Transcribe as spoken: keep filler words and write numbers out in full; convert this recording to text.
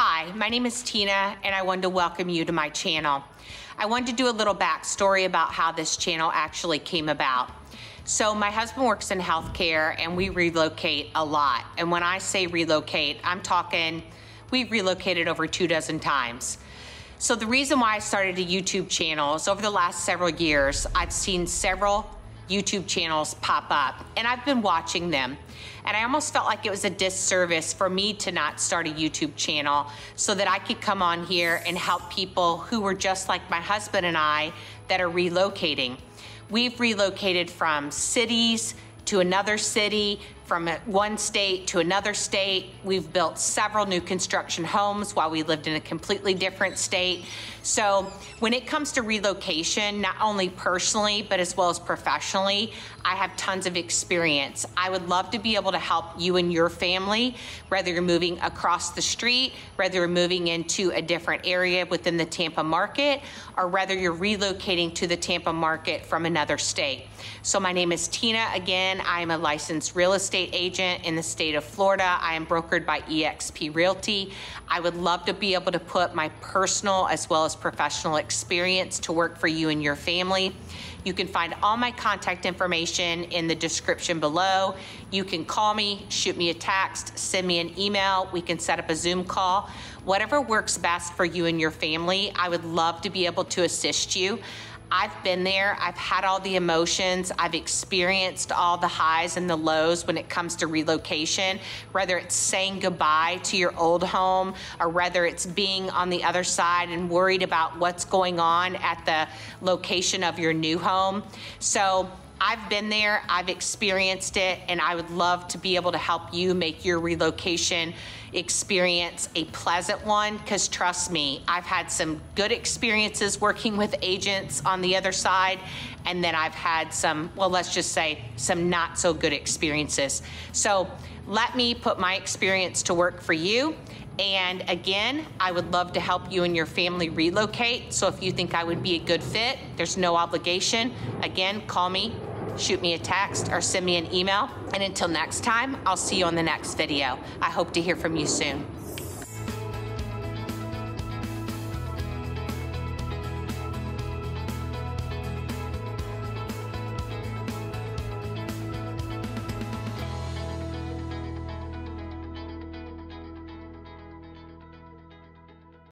Hi, my name is Tina, and I wanted to welcome you to my channel. I wanted to do a little backstory about how this channel actually came about. So my husband works in healthcare, and we relocate a lot. And when I say relocate, I'm talking, we've relocated over two dozen times. So the reason why I started a YouTube channel is over the last several years, I've seen several YouTube channels pop up, and I've been watching them. And I almost felt like it was a disservice for me to not start a YouTube channel so that I could come on here and help people who were just like my husband and I that are relocating. We've relocated from cities to another city, from one state to another state. We've built several new construction homes while we lived in a completely different state. So when it comes to relocation, not only personally, but as well as professionally, I have tons of experience. I would love to be able to help you and your family, whether you're moving across the street, whether you're moving into a different area within the Tampa market, or whether you're relocating to the Tampa market from another state. So my name is Tina. Again, I am a licensed real estate agent in the state of Florida. I am brokered by eXp Realty. I would love to be able to put my personal as well as professional experience to work for you and your family. You can find all my contact information in the description below. You can call me, shoot me a text, send me an email. We can set up a Zoom call. Whatever works best for you and your family, I would love to be able to assist you. I've been there, I've had all the emotions, I've experienced all the highs and the lows when it comes to relocation, whether it's saying goodbye to your old home or whether it's being on the other side and worried about what's going on at the location of your new home. So I've been there, I've experienced it, and I would love to be able to help you make your relocation experience a pleasant one, because trust me, I've had some good experiences working with agents on the other side, and then I've had some, well, let's just say some not so good experiences. So let me put my experience to work for you. And again, I would love to help you and your family relocate. So if you think I would be a good fit, there's no obligation. Again, call me, shoot me a text, or send me an email. And until next time, I'll see you on the next video. I hope to hear from you soon.